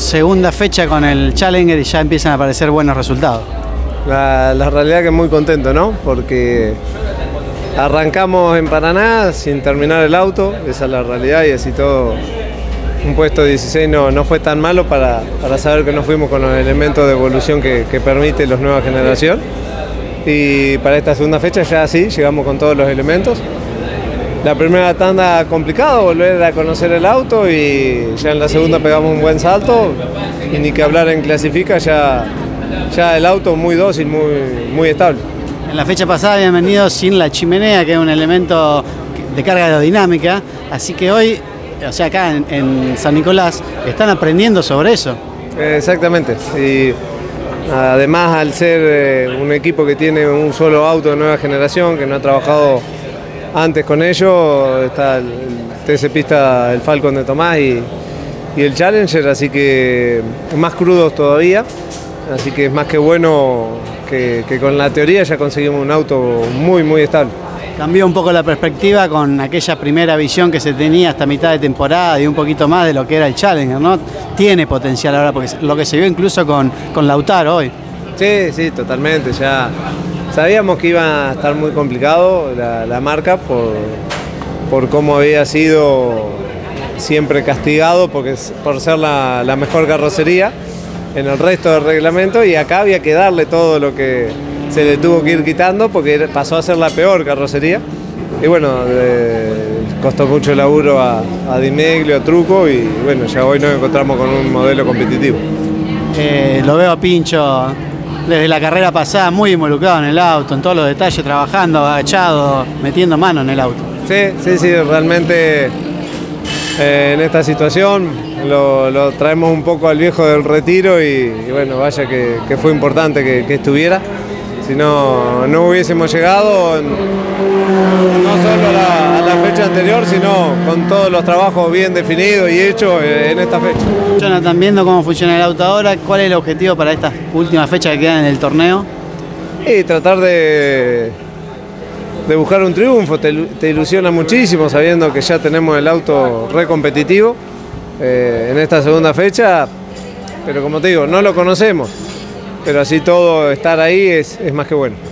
segunda fecha con el Challenger y ya empiezan a aparecer buenos resultados. La realidad que muy contento, ¿no? Porque arrancamos en Paraná sin terminar el auto, esa es la realidad, y así todo un puesto 16 no fue tan malo para saber que nos fuimos con los elementos de evolución que permite la nueva generación. Y para esta segunda fecha ya sí, llegamos con todos los elementos. La primera tanda complicado, volver a conocer el auto, y ya en la segunda pegamos un buen salto, y ni que hablar en clasifica, ya el auto muy dócil, muy estable. En la fecha pasada habían venido sin la chimenea, que es un elemento de carga aerodinámica, así que hoy, o sea, acá en San Nicolás, están aprendiendo sobre eso. Exactamente, y además al ser un equipo que tiene un solo auto de nueva generación, que no ha trabajado antes con ellos, está el TC Pista, el Falcon de Tomás y el Challenger, así que más crudos todavía, así que es más que bueno que con la teoría ya conseguimos un auto muy estable. Cambió un poco la perspectiva con aquella primera visión que se tenía hasta mitad de temporada y un poquito más de lo que era el Challenger, ¿no? Tiene potencial ahora, porque lo que se vio incluso con Lautaro hoy. Sí, totalmente, ya sabíamos que iba a estar muy complicado la marca por cómo había sido siempre castigado por ser la mejor carrocería en el resto del reglamento, y acá había que darle todo lo que se le tuvo que ir quitando porque pasó a ser la peor carrocería. Y bueno, costó mucho laburo a Dimeglio, a Truco, y bueno, ya hoy nos encontramos con un modelo competitivo. Lo veo a Pincho desde la carrera pasada muy involucrado en el auto, en todos los detalles, trabajando, agachado, metiendo mano en el auto. Sí, realmente en esta situación lo traemos un poco al viejo del retiro y bueno, vaya que fue importante que estuviera. Si no hubiésemos llegado, no solo a la fecha anterior, sino con todos los trabajos bien definidos y hechos en esta fecha. Jonathan, viendo cómo funciona el auto ahora, ¿cuál es el objetivo para esta última fecha que queda en el torneo? Y tratar de buscar un triunfo. Te ilusiona muchísimo sabiendo que ya tenemos el auto re competitivo en esta segunda fecha, pero como te digo, no lo conocemos. Pero así todo, estar ahí es más que bueno.